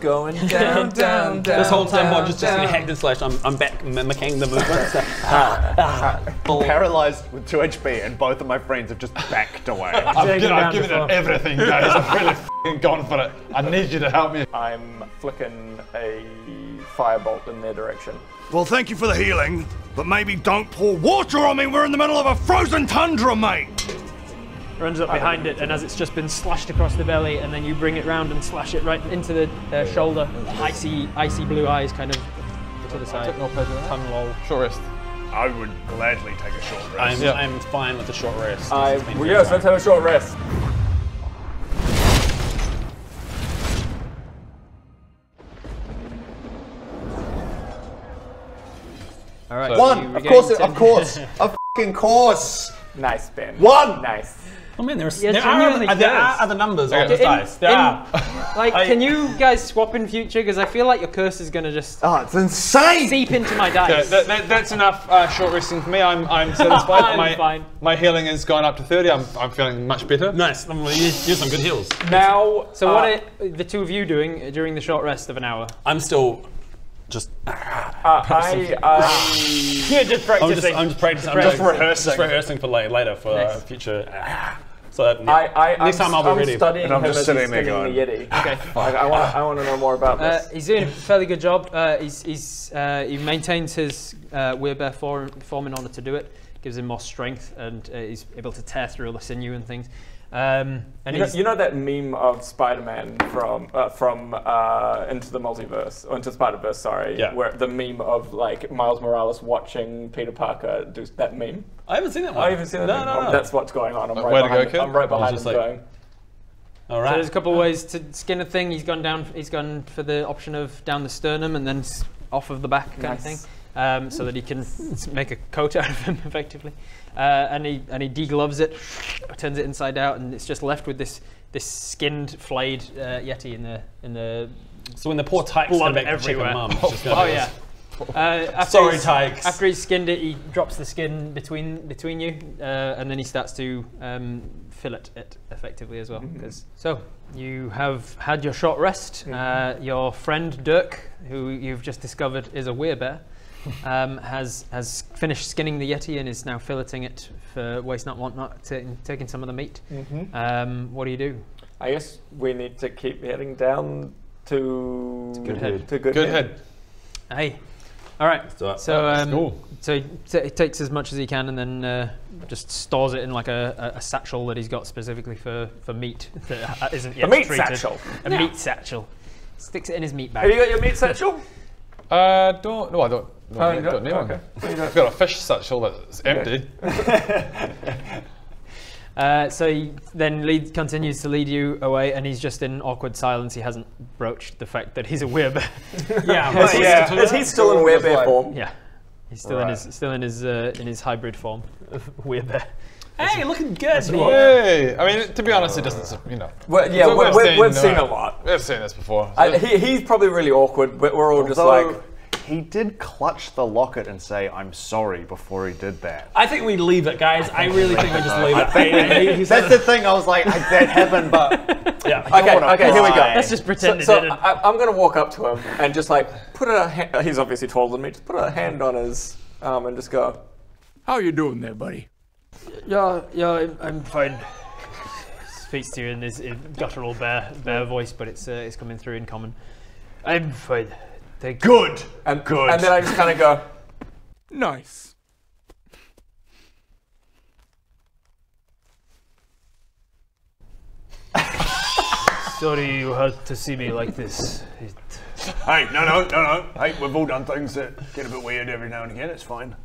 going down, down, down. This whole time, just getting hacked and slashed. I'm back mimicking the movement. So. Paralyzed with 2 HP, and both of my friends have just backed away. I've given it everything, guys. I've really f***ing gone for it. I need you to help me. I'm flicking a firebolt in their direction. Well, thank you for the healing, but maybe don't pour water on me. We're in the middle of a frozen tundra, mate. Runs up behind it, and as it's just been slashed across the belly, and then you bring it round and slash it right into the shoulder. Icy blue eyes kind of to the side. Tongue lol. Short rest. I would gladly take a short rest. I'm fine with a short rest. Yes, let's have a short rest. All right. So one, of course. Nice, Ben. One. Nice. I mean, there are other numbers on this dice. Like, can you guys swap in future? Because I feel like your curse is going to just it's insane. Seep into my dice. So that's enough short resting for me. I'm satisfied. My healing has gone up to 30. I'm feeling much better. Nice. I'm going to use some good heals. Now, so what are the two of you doing during the short rest of an hour? I'm still just. Yeah, just practicing. I'm just rehearsing for later for future. So next time I'll be ready. I'm just sitting there going, okay. I want to know more about this. He's doing a fairly good job. He maintains his werebear form in order to do it. Gives him more strength, and he's able to tear through all the sinew and things. And you know that meme of Spider-Man from Into the Multiverse, or Into Spider-Verse, sorry, where the meme of like Miles Morales watching Peter Parker do that meme. I haven't seen that one. I haven't seen that. No. That's what's going on. I'm right behind him. All right. So there's a couple of ways to skin a thing. He's gone down. He's gone for the option of down the sternum and then off of the back kind of thing, so that he can make a coat out of him effectively. And he degloves it, turns it inside out, and it's just left with this skinned, flayed yeti in the. So when the poor Tyke's blood everywhere. Mum, sorry, Tyke. After he's skinned it, he drops the skin between you, and then he starts to fillet it effectively as well. So you have had your short rest. Your friend Dirk, who you've just discovered is a werebear, has finished skinning the yeti and is now filleting it for waste not want not, taking some of the meat. What do you do? I guess we need to keep heading down to Goodhead. Hey, all right. So he takes as much as he can and then just stores it in like a satchel that he's got specifically for meat that isn't yet treated. A meat satchel. Sticks it in his meat bag. Have you got your meat satchel? No, I don't. No, I don't need one. I've got a fish satchel that's empty. So he then continues to lead you away, and he's just in awkward silence. He hasn't broached the fact that he's a werebear. Is he still in werebear form? Yeah, he's still in his hybrid form of werebear. Hey, looking good. Hey, I mean, to be honest, it doesn't, you know. We've seen a lot. We've seen this before. So. He's probably really awkward. We're all just like. He did clutch the locket and say, "I'm sorry," before he did that. I think we leave it, guys. I really think we just leave it. That's the thing. I was like, that happened, but yeah. Okay, here we go. Let's just pretend it didn't. I'm gonna walk up to him and just like put a hand. He's obviously taller than me. Just put a hand on his arm and just go, "How you doing there, buddy?" Yeah, I'm fine. Speaks to you in this guttural bear voice, but it's coming through in common. I'm fine. Good! And good. And then I just kind of go, nice. Sorry you had to see me like this. Hey, no. Hey, we've all done things that get a bit weird every now and again, it's fine.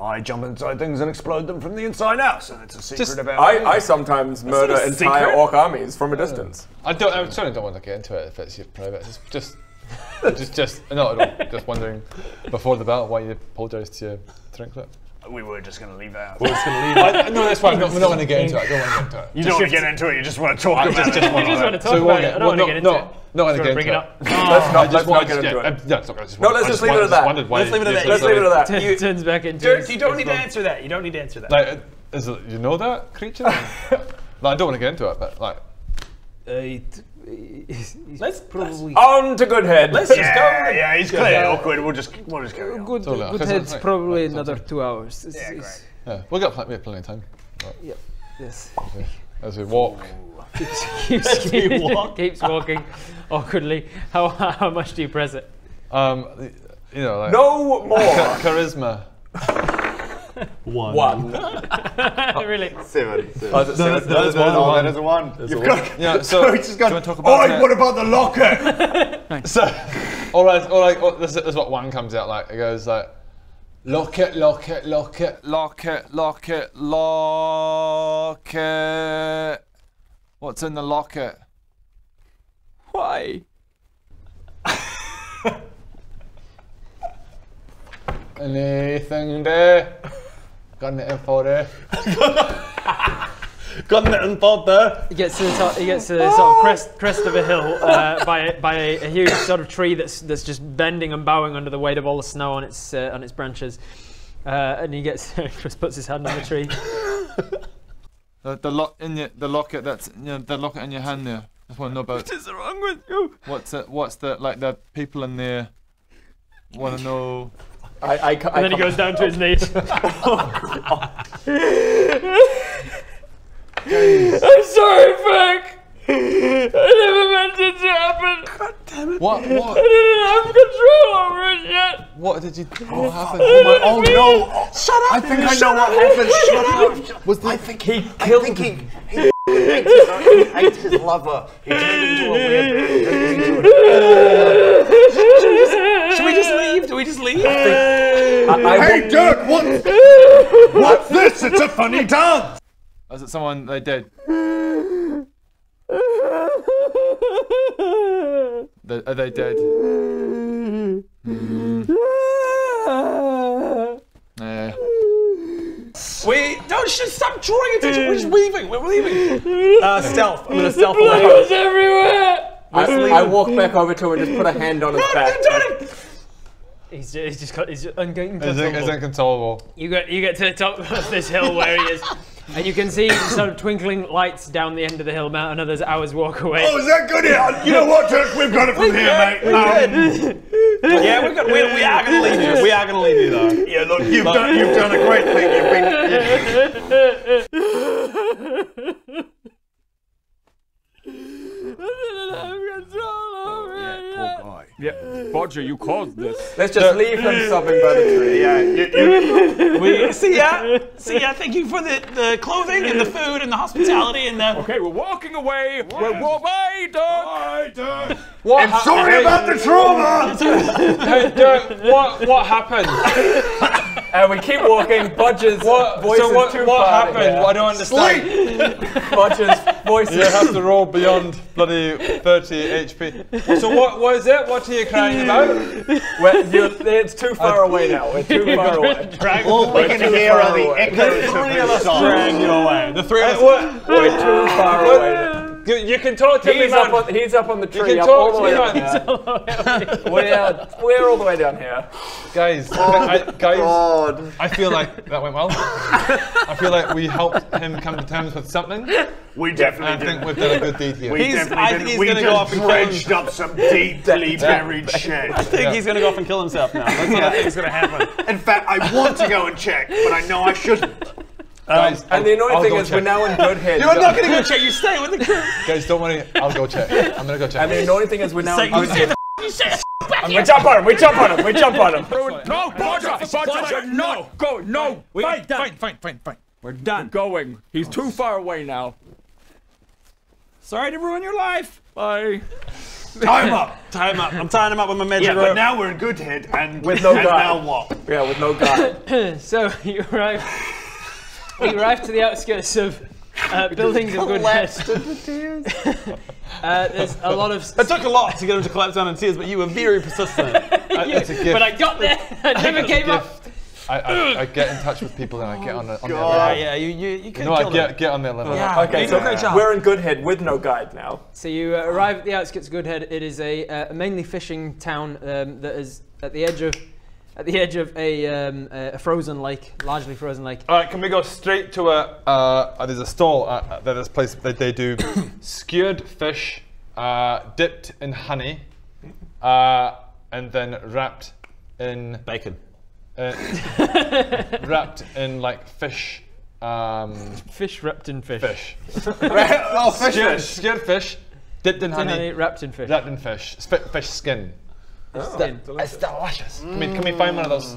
I jump inside things and explode them from the inside out, so that's a secret about me. I sometimes murder entire orc armies from a distance. I certainly don't want to get into it if it's your private. It's just not at all. Just wondering before the battle why you apologized to your drink clip. We were just going to leave that. No, that's fine. We're not going to get into it. I don't want to get into it. You don't want to get into it. You just want to talk about it. You just want to talk about it. I don't want to get into it. No, I don't want to get into it. Let's not get into it. No, let's just leave it at that. Let's leave it at that. It turns back into. You don't need to answer that. You don't need to answer that. You know that creature? I don't want to get into it, but like. He's probably on to Goodhead. Let's just go. Yeah, he's clearly awkward. We'll just carry on. Goodhead's probably another 2 hours. We've got plenty of time. Right. Yep. Yes. As we walk. Keeps walking awkwardly. How much do you press it? You know, like no more charisma. One. Really? Seven. Oh, there's a one. Yeah, so he's just going, what about the locker? So, this is what one comes out like. It goes like, lock it. What's in the locket? Why? Anything there? Got the info there. Got the info there. He gets to the top, he gets to the sort of crest of a hill by a huge sort of tree that's just bending and bowing under the weight of all the snow on its branches. And he gets just puts his hand on the tree. the locket in your hand there. I just want to know about. What is wrong with you? What's the people in there want to know? And then he goes down to his knees. I'm sorry, Frank. I never meant it to happen. God damn it. What? I didn't have control over it yet. What did you think? What happened? Oh no. Shut up. I think I know what happened. Shut up. I think he hates his lover. He turned into a weird. Should we just leave? Do we just leave? Hey, dude, what's this? It's a funny dance. Was it someone they did? Are they dead? Yeah. Stop drawing attention. We're just weaving. We're leaving. Stealth. I'm gonna stealth away. Blood was everywhere. I walk back over to him and just put a hand on his back. He's just inconsolable. He's inconsolable. You get to the top of this hill where he is. And you can see sort of twinkling lights down the end of the hill, another hour's walk away. Oh, is that good? You know what, Dirk? We've got it from here, mate. We are going to leave you. We are going to leave you, though. Yeah, look, you've done a great thing. Bodger, you caused this. Let's just leave him sobbing by the tree. See ya. Thank you for the clothing and the food and the hospitality and the. Okay, we're walking away. Bye, Dirk. Bye, Dirk. I'm sorry about the trauma. Hey, Dirk, what happened? And we keep walking. Bodger's voice is too far. What happened? I don't understand. Sleep. Bodger's voice. You have to roll beyond bloody 30 HP. So what is it? What are you crying about? It's too far away now. We're too far away. All we can hear are the echoes of his song. The three of us. We're too far away. You can talk to him. He's up on the tree. You can talk all the way down here. We're all the way down here. Guys, God. I feel like that went well. I feel like we helped him come to terms with something. We definitely did. I think we've done a good deed here. I think he's going to go off and dredged up some deeply buried shit. I think he's going to go off and kill himself now. That's what I think is going to happen. In fact, I want to go and check, but I know I shouldn't. Guys, and the annoying thing is we're now in Goodhead. You're not going to go check. You stay with the crew. Guys, don't worry. I'll go check. I'm going to go check. And the annoying thing is we're now in Goodhead. We jump on him. We jump on him. No, Bodger, no. Go, no. Fine. We're done. We're going. He's too far away now. Sorry to ruin your life. Bye. Tie him up. I'm tying him up with my magic rope. But now we're in Goodhead and with no guard. Now what? Yeah, with no guard. So you arrive. We arrived to the outskirts of buildings of Goodhead. There's a lot of. It took a lot to get him to collapse down in tears, but you were very persistent. It's a gift. But I got there. I never gave up. I get in touch with people and I get on their level. Yeah, you can. No, I get on their level. Yeah. Okay, so we're in Goodhead with no guide now. So you arrive at the outskirts of Goodhead. It is a mainly fishing town that is at the edge of. At the edge of a frozen lake, largely frozen lake. All right, can we go straight to a? There's a stall at this place. They do skewered fish dipped in honey, and then wrapped in bacon. Wrapped in like fish. Fish wrapped in fish. Oh, fish. Scared fish. Dipped in honey, wrapped in fish. Wrapped in fish. Fish skin. Oh, it's delicious. Mm. Can we find one of those?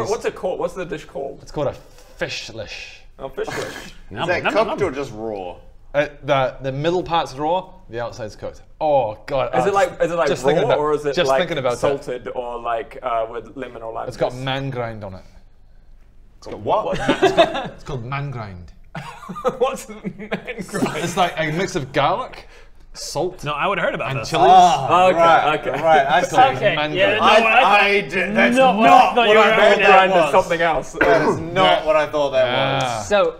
What's it called? What's the dish called? It's called a fish lish. Oh, fish lish. Is that cooked or just raw? The middle part's raw, the outside's cooked. Oh god! Is it like raw or is it just like salted or like with lemon or lime? It's got mangrind on it. It's got what? It's called mangrind. What's mangrind? It's like a mix of garlic, salt. No, I would have heard about this. Chilies. Oh, okay, right. I said mangrind. Yeah, that's not what I thought that was. Something else. That is not what I thought that was. So,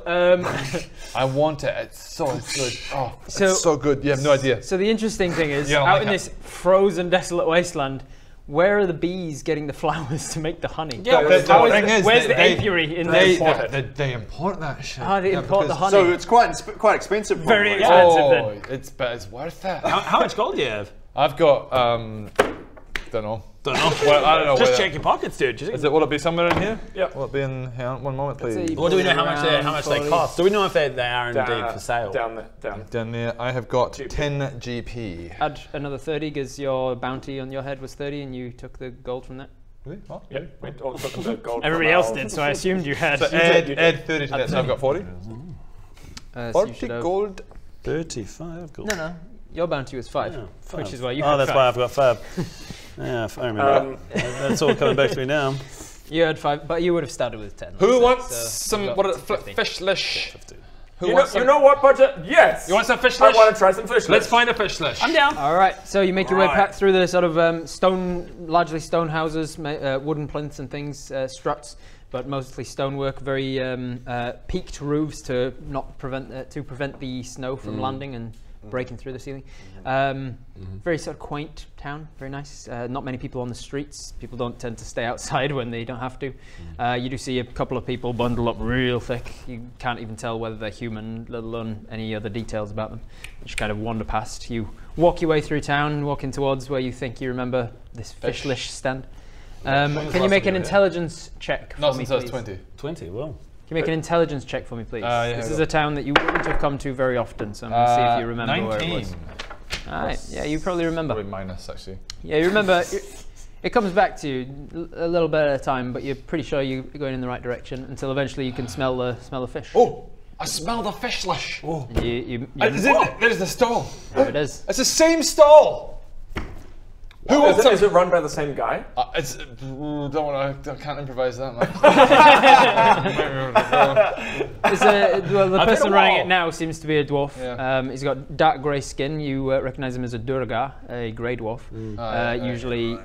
I want it. It's so good. Oh, so, it's so good. You have no idea. So the interesting thing is, out in this frozen, desolate wasteland, where are the bees getting the flowers to make the honey? Yeah, where's the apiary in there? They import that shit. Oh, they import the honey. So it's quite expensive. Very expensive then. But it's worth it. How much gold do you have? I've got, don't know. Well, I don't know. Just check your pockets, dude. Will it be somewhere in here? Yeah. Will it be in here? One moment, please. Or do we know how much they cost? Do we know if they are indeed for sale? Down there. I have got 10 GP. Add another 30 because your bounty on your head was 30 and you took the gold from that. Really? What? Yeah. We all took the gold. Everybody else did, so I assumed you had. So add 30 to that, so I've got 40. 40 gold. 35 gold. No. Your bounty was 5, which is why you had 5. Oh, that's why I've got 5. Yeah, I remember. That's all coming back to me now. You had 5, but you would have started with 10. Who wants some fish lish? You know what, Bodger? Yes! You want some fish lish? I want to try some fish lish. Let's find a fish lish. I'm down. All right, so you make your way back through the sort of largely stone houses, wooden plinths and things, struts, but mostly stonework, very peaked roofs to prevent the snow from landing and breaking through the ceiling. Very sort of quaint town, very nice. Not many people on the streets. People don't tend to stay outside when they don't have to. You do see a couple of people bundle up real thick. You can't even tell whether they're human, let alone any other details about them. You just kind of wander past. You walk your way through town, walking towards where you think you remember this fish lish stand. Can you make an intelligence check for me, please? 20. 20, well. Can you make an intelligence check for me, please? Yeah, this is a town that you wouldn't have come to very often, so I'm going to see if you remember 19. Where it was. All right, yeah, you probably remember. Probably minus, actually. Yeah, you remember. It comes back to you a little bit at a time, but you're pretty sure you're going in the right direction until eventually you can smell the fish. Oh, I smell the fish lish. Oh, there's the stall. There it is. It's the same stall. Is it run by the same guy? I can't improvise that much. The person running it now seems to be a dwarf. Yeah. He's got dark grey skin. You recognise him as a Durga, a grey dwarf.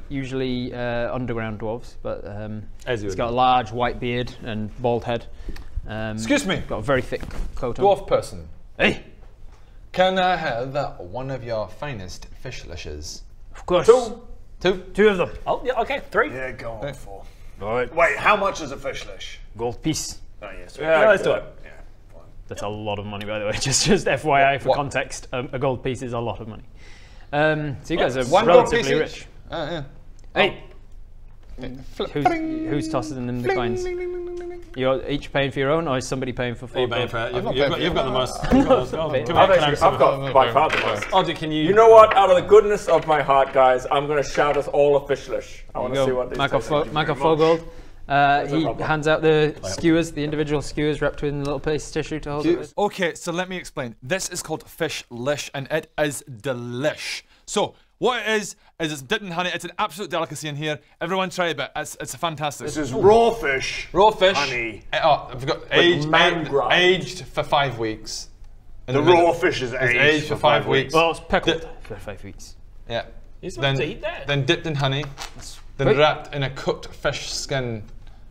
Usually underground dwarves, but he's got a large white beard and bald head. Excuse me. Got a very thick coat on. Dwarf person. Hey, can I have one of your finest fish lishes? Of course. Two of them. Oh, yeah, okay, 3. Yeah, go on, 4. All right. Wait, how much is a fish lish? Gold piece. Oh, yes. Yeah, let's do it. Yeah, that's a lot of money, by the way. Just FYI for context, a gold piece is a lot of money. So you guys are relatively rich. Yeah. Hey. Who's tossing them the coins? You're each paying for your own, or is somebody paying for 4? You've got the most. I've got by far the most. Oh, can you? You know what? Out of the goodness of my heart, guys, I'm going to shout us all a fish lish. I want to see what these taste. Michael Fogold. He hands out the skewers, the individual skewers wrapped in a little piece of tissue to hold it. Okay, so let me explain. This is called fish lish, and it is delish. So what it is it's dipped in honey. It's an absolute delicacy in here. Everyone try a bit. It's fantastic. This is raw fish. Raw fish. Honey. I've got aged for 5 weeks. The raw fish is aged for 5 weeks. Well, it's pickled for 5 weeks. Yeah. You're supposed to eat that. Then dipped in honey. Then wrapped in a cooked fish skin.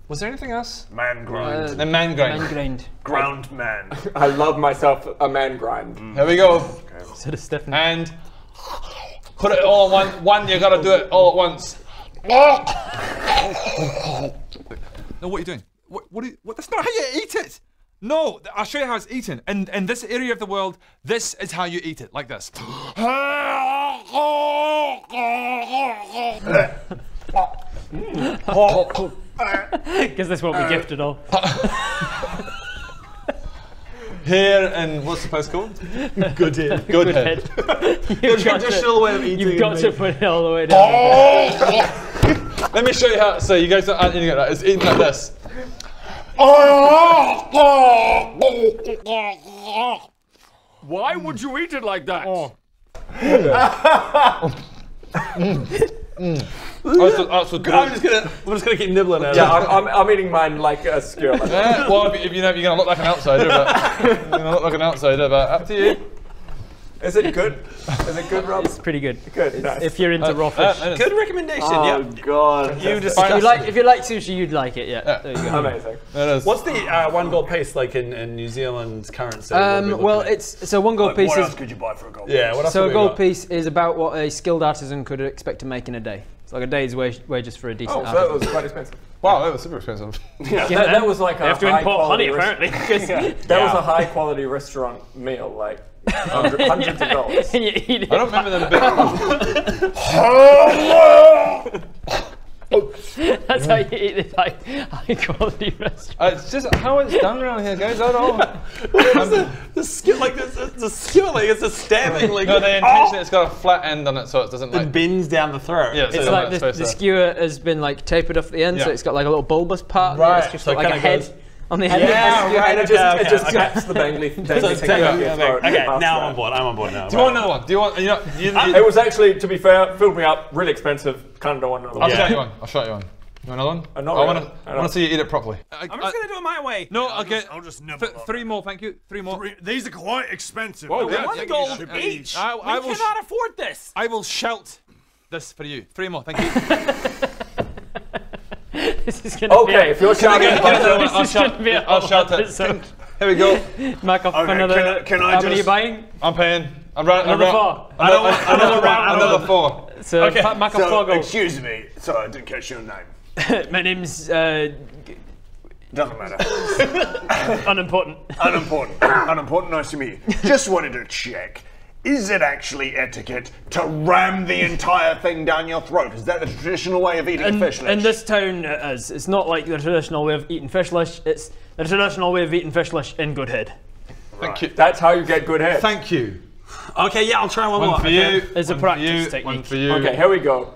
Was there anything else? Mangrind. The mangrind. Ground man. I love myself a mangrind. Here we go. Okay. And put it all in one, you gotta do it all at once. No, what are you doing? What? That's not how you eat it! No, I'll show you how it's eaten. In this area of the world, this is how you eat it, like this. Because this won't be gifted all. Here in what's the place called? Goodhead. Goodhead. The traditional way of eating. You've got to put it all the way down. Let me show you how. So you guys aren't eating it right. It's eaten like this. Why would you eat it like that? I'm just gonna keep nibbling at it. Yeah, I'm eating mine like a skewer. Yeah, well, if you know, you're gonna look like an outsider. You're gonna look like an outsider, but up to you. Is it good? Is it good, Rob? It's pretty good. Good. Nice. If you're into raw fish, good recommendation. Oh yeah. God. You just if you like sushi, you'd like it. Yeah. There you go. Amazing. It is. What's the 1 gold piece like in New Zealand's currency? Well, it's so 1 gold piece. What else could you buy for a gold? Yeah. What else so a gold piece is about what a skilled artisan could expect to make in a day. It's like a day's wages for a decent artisan. Oh, so that was quite expensive. Wow, that was super expensive. Yeah, that was like a high-quality restaurant. You have to import honey, apparently. Yeah. That was a high-quality restaurant meal, like hundreds of dollars. And you eat it. I don't remember them being... That's how you eat this high-quality restaurant. It's just how it's done around here, guys. I don't know. The skill, like, it's a stabbing. Like, no, they intentionally, it's got a flat end on it, so it doesn't, like... It bends down the throat. Yeah, it's like the skewer has been, like, tapered off the end, so it's got, like, a little bulbous part. Right. It's just so like a head. On the head. Yeah, right. It just taps the bangly thing. Okay, now I'm on board. Now. Do you want another one? Do you want... It was actually, to be fair, filled me up. Really expensive. Kind of don't want another one. I'll show you one. You want another one? I want to see you eat it properly. I'm just going to do it my way. No, yeah, okay. I'll just nibble. Three more, thank you. Three more. These are quite expensive. Whoa, no, 1 gold each. I cannot afford this. I will shout this for you. 3 more, thank you. This is going to be... Okay, if you're shouting... I'll shout it. Here we go. Mark off another... How many are you buying? I'm paying. Another 4. Another round. Another 4. So, okay. Mark off 4 goals. Excuse me. Sorry, I didn't catch your name. My name's... Doesn't matter. Unimportant. Unimportant, nice to meet you. Just wanted to check. Is it actually etiquette to ram the entire thing down your throat? Is that the traditional way of eating fish lish? In this town, it is. It's not like the traditional way of eating fish lish. It's the traditional way of eating fish lish in Goodhead. Thank you. That's how you get Goodhead. Thank you. Okay, yeah, I'll try one more. For you. It's a practice technique. One for you. Okay, here we go.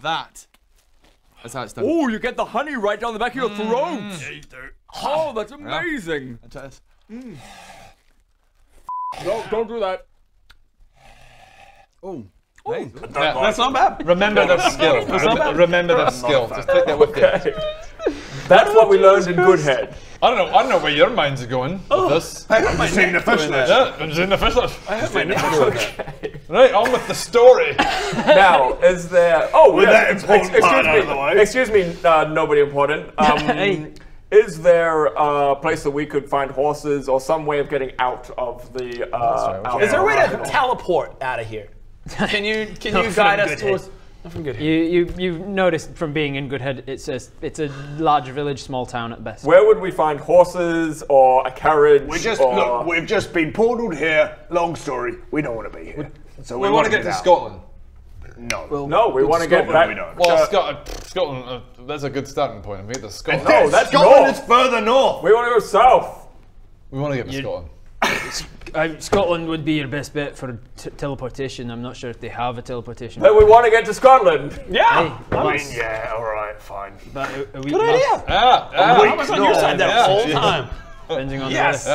That is how it's done. Oh, you get the honey right down the back of your throat. Yeah, you do. Oh, that's amazing. Yeah. No, don't do that. Oh, nice. That's not bad. Remember the skill. Remember the skill. Just take that with you. That's what we learned in Goodhead. I don't know where your minds are going with this. I'm just eating the fish lish. Yeah, I'm just eating the fish lish. Right, on with the story. Now, is there... Oh, with that important part out of the way. Excuse me, nobody important. Hey. Is there a place that we could find horses or some way of getting out of the... is there a way to teleport out of here? Can you guide us towards... You've noticed from being in Goodhead, it's a large village, small town at best. Where would we find horses or a carriage? Look, we've just been portaled here. Long story. We don't want to be here. So we want to get to Scotland. No. Well, no, we want to get back. Well, Scotland, that's a good starting point. We get to Scotland. No, that's Scotland is further north. We want to go south. We want to get to Scotland. Scotland would be your best bet for teleportation. I'm not sure if they have a teleportation. But we want to get to Scotland. Yeah. Hey, yeah. All right. Fine. But good idea. I was on your side that whole time. Depending on the rest.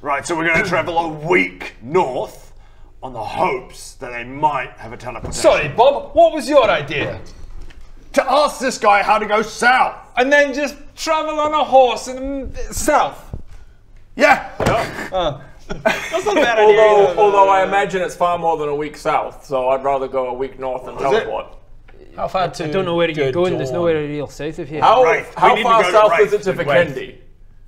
Right. So we're going to travel a week north on the hopes that they might have a teleportation. Sorry, Bob. What was your idea? To ask this guy how to go south, and then just travel on a horse and south. Yeah. That's not a bad idea. Although I imagine it's far more than a week south, so I'd rather go a week north and teleport. How far to... I don't know where you're going. There's nowhere real south of here. How far south is it to Vikendi?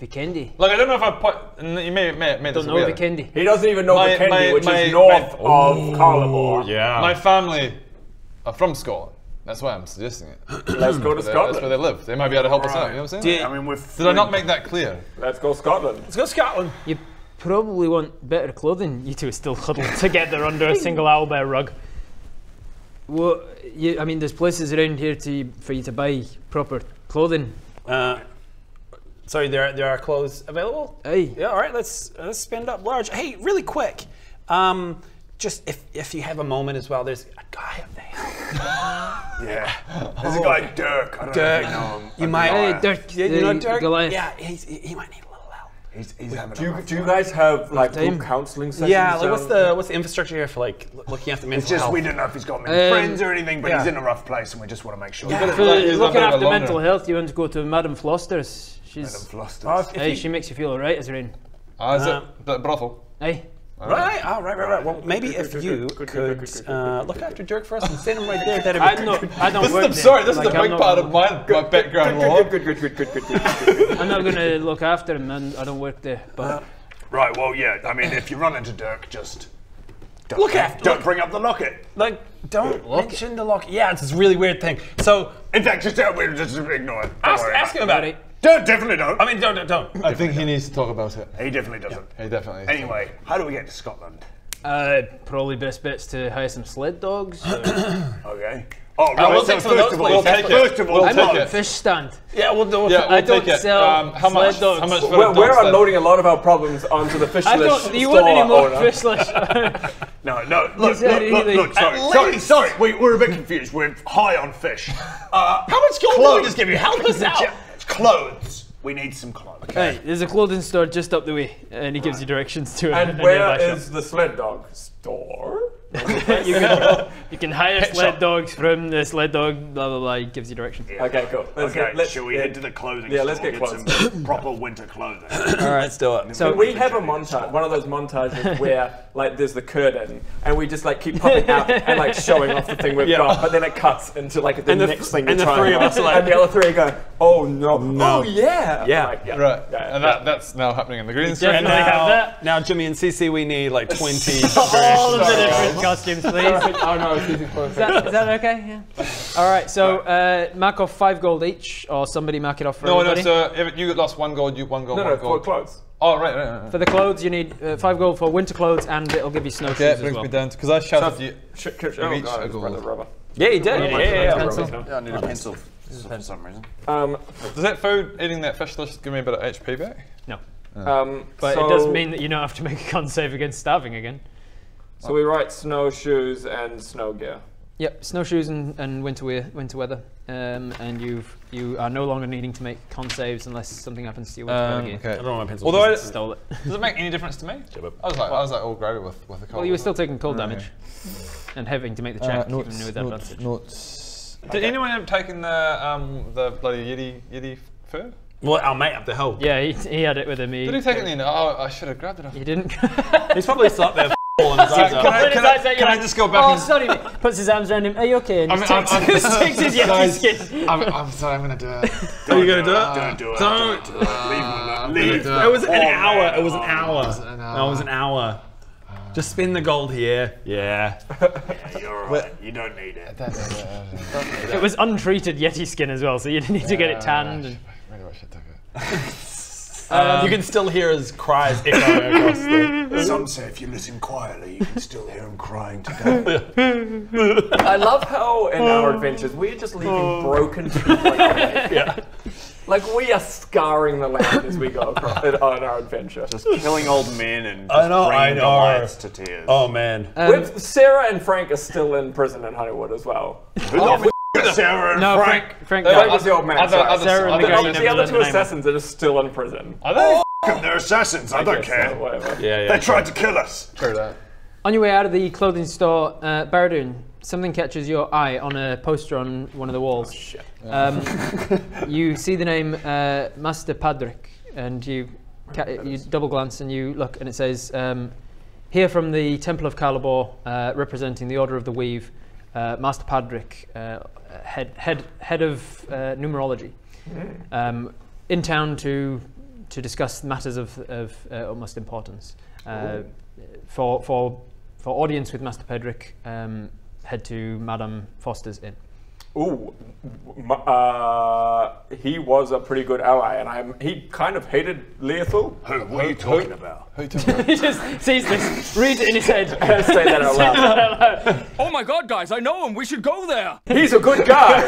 Vikendi. Like, I don't know if I put... You may don't know Vikendi. He doesn't even know Vikendi, which is north of Calibor. Yeah. My family are from Scotland. That's why I'm suggesting it. Let's go to Scotland. That's where they live. They might be able to help us out. You know what I'm saying? I mean, did I not make that clear? Let's go Scotland. Let's go Scotland. You probably want better clothing. You two are still huddled together under a single owlbear rug. Well, I mean, there's places around here for you to buy proper clothing. Sorry, there are clothes available? Aye. Yeah, all right, let's spend up large. Hey, really quick, just if you have a moment as well, there's a guy up there. There's a guy like Dirk. I don't know him. You might. Hey, Dirk. You know Dirk? Goliath. Yeah, he might need a little help. He's having do you guys have like counseling sessions? Yeah, like what's the infrastructure here for like looking after mental health? We don't know if he's got many friends or anything, but he's in a rough place, and we just want to make sure. Yeah. If you're looking after mental health, you want to go to Madame Floster's. She's she makes you feel alright, Azrain. Is it the brothel? Aye. Right. Well, maybe if you could look after Dirk for us and send him right there, that'd be this is the big part of my background lore. I'm not going to look after him, and I don't work there. But right, well, yeah. I mean, if you run into Dirk, just don't bring up the locket. Like, don't mention the locket. Yeah, it's this really weird thing. So, in fact, just ignore it. Ask him about it. Definitely don't. I mean, don't. I think he needs to talk about it. He definitely doesn't. Yeah, he definitely. Anyway, how do we get to Scotland? Probably best bets to hire some sled dogs. Okay. Oh, right. We'll first of all, I'm on a fish stand. Yeah, we'll sell sled dogs. How much we're unloading a lot of our problems onto the Fish Lish store. You want any more Fish Lish? No. Look. Sorry. We're a bit confused. We're high on fish. How much gold did we just give you? Help us out. Clothes. We need some clothes. Okay. Right, there's a clothing store just up the way, and he gives you directions to it. And where is the sled dog store? you can hire sled dogs from the sled dog. Blah blah blah. He gives you directions. Yeah. Okay, cool. Shall we head to the clothing store? Yeah, let's get some proper winter clothing. All right, let's do it. So we have a montage, one of those montages where like there's the curtain, and we just like keep popping out and like showing off the thing we've got, but then it cuts into like the next thing. And the three of us are like, and the other three go, oh no, oh yeah, yeah, right. And that's now happening in the green screen. And now Jimmy and Cece, we need like 20. All of the different costumes, please. Oh no, is that okay? Yeah. All right, so mark off 5 gold each, or somebody mark it off for everybody. No, so you lost 1 gold, you 1 gold. No, for clothes. Oh, right. For the clothes, you need 5 gold for winter clothes, and it'll give you snowshoes as well. Yeah, brings me down, because I shouted you each a gold. Yeah, you did. Yeah, I need a pencil. This is a pencil for some reason. Does that food, eating that fish dish, give me a bit of HP back? No. But it does mean that you don't have to make a con save against starving again. So we write snowshoes and snow gear. Yep, snowshoes and winter weather. And you are no longer needing to make con saves unless something happens to your winter weather gear. Okay. I don't know my pencil. Although I stole it. Does it make any difference to me? I was like all gravy with the cold. Well, you were still taking cold damage and having to make the check even with advantage. Did anyone end up taking the bloody Yeti fur? Well, our mate up the hill. Yeah, he had it with him. Did he take it then? Oh, I should have grabbed it off. He didn't. He's probably still up there. Can I just go back? Oh, sorry. Puts his arms around him. Are you okay? And takes his yucky skin. I'm sorry. I'm gonna do it. Are you gonna do it? Don't do it. Don't. Leave. It was an hour. It was an hour. No, it was an hour. Just spend the gold here. Yeah. You're alright. You don't need it. It was untreated yeti skin as well, so you didn't need to get it tanned. Maybe I should take it. You can still hear his cries echoing across the... Some say if you listen quietly, you can still hear him crying today. I love how in our adventures, we're just leaving broken people. Like, we are scarring the land as we go on our adventure. Just killing old men and bringing the lights to tears. Oh, man. Sarah and Frank are still in prison in Honeywood as well. Sarah and Frank. Frank was the old man. The other two assassins are just still in prison. Are they? They're assassins. I don't care. They tried to kill us. True that. On your way out of the clothing store, Baradun, something catches your eye on a poster on one of the walls. Oh, shit. You see the name Master Padraic, and you double glance and you look, and it says, "Here from the Temple of Calibor, representing the Order of the Weave." Master Padraic, head of numerology, in town to to discuss matters of utmost importance. For audience with Master Padraic, head to Madame Foster's inn. Ooh, he was a pretty good ally, and he kind of hated Leothil. What are you talking about? He just sees this, reads it in his head. Say that out loud. Oh my God, guys, I know him. We should go there. He's a good guy.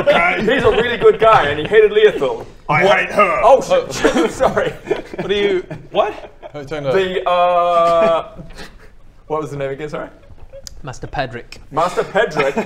Okay. He's a really good guy, and he hated Leothil. I hate her. Oh, shit. Sorry. What are you? What? What was the name again? Sorry. Master Padraic. Master Padraic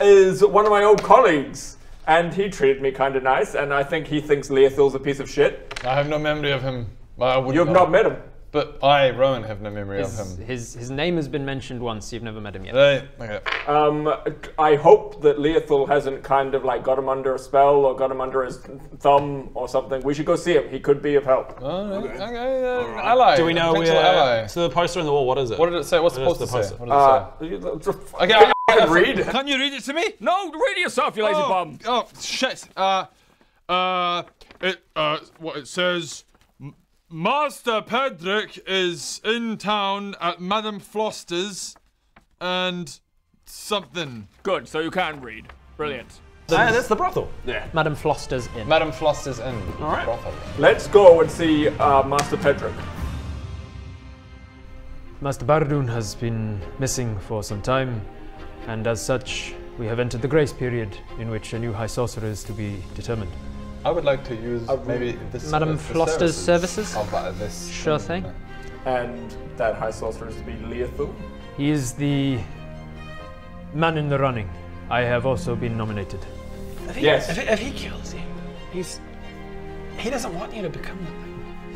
is one of my old colleagues, and he treated me kind of nice, and I think he thinks Leothil's a piece of shit. I have no memory of him. You've not met him. But I, Rowan, have no memory of him. His name has been mentioned once, you've never met him yet. Right, okay. I hope that Leothil hasn't kind of like got him under a spell or got him under his thumb or something. We should go see him, he could be of help. Okay. Ally. Do we know we're ally? So the poster on the wall, what is it? What did it say? What's the poster? Okay, I can read. Can you read it to me? No, read it yourself, you lazy bum. Oh, shit. What it says... Master Padraic is in town at Madame Foster's and something. Good, so you can read. Brilliant. That's the brothel. Yeah. Madame Foster's Inn. Madame Foster's Inn. All right. Brothel. Let's go and see Master Padraic. Master Baradun has been missing for some time, and as such, we have entered the grace period in which a new High Sorcerer is to be determined. I would like to use maybe this Madame Foster's services. This sure thing. And that High Sorcerer is to be Leothil. He is the man in the running. I have also been nominated. If he kills him, he doesn't want you to become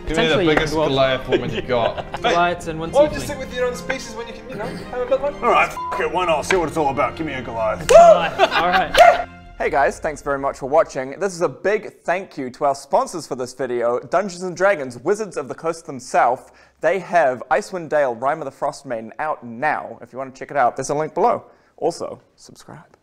the thing. Give me the biggest Goliath woman you got. Goliaths and one. Why don't you sit with your own species when you can, you know, have a good one? All right, f*** it, why not? See what it's all about. Give me a Goliath. All right. Hey guys, thanks very much for watching. This is a big thank you to our sponsors for this video, Dungeons & Dragons, Wizards of the Coast themselves. They have Icewind Dale, Rime of the Frostmaiden out now. If you want to check it out, there's a link below. Also, subscribe.